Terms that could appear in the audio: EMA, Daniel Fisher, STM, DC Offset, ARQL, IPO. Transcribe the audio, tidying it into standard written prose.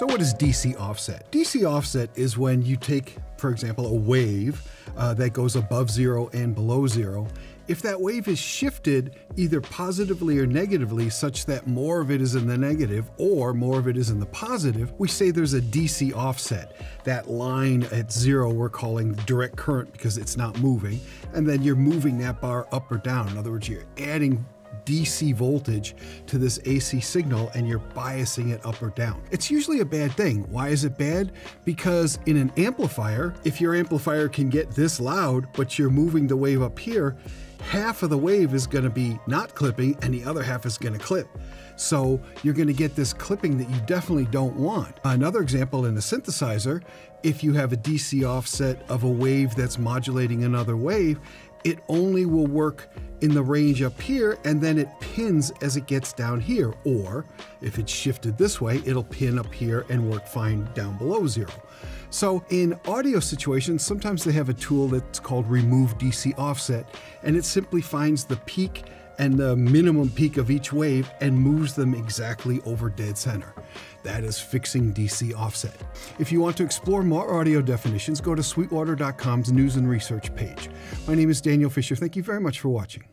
So what is DC offset? DC offset is when you take, for example, a wave that goes above zero and below zero. If that wave is shifted either positively or negatively, such that more of it is in the negative or more of it is in the positive, we say there's a DC offset. That line at zero we're calling direct current because it's not moving. And then you're moving that bar up or down. In other words, you're adding DC voltage to this AC signal and you're biasing it up or down. It's usually a bad thing. Why is it bad? Because in an amplifier, if your amplifier can get this loud, but you're moving the wave up here, half of the wave is going to be not clipping and the other half is going to clip. So you're going to get this clipping that you definitely don't want. Another example in the synthesizer, if you have a DC offset of a wave that's modulating another wave, it only will work in the range up here and then it pins as it gets down here. Or if it's shifted this way, it'll pin up here and work fine down below zero. So in audio situations, sometimes they have a tool that's called remove DC offset, and it simply finds the peak and the minimum peak of each wave and moves them exactly over dead center. That is fixing DC offset. If you want to explore more audio definitions, go to sweetwater.com's news and research page. My name is Daniel Fisher. Thank you very much for watching.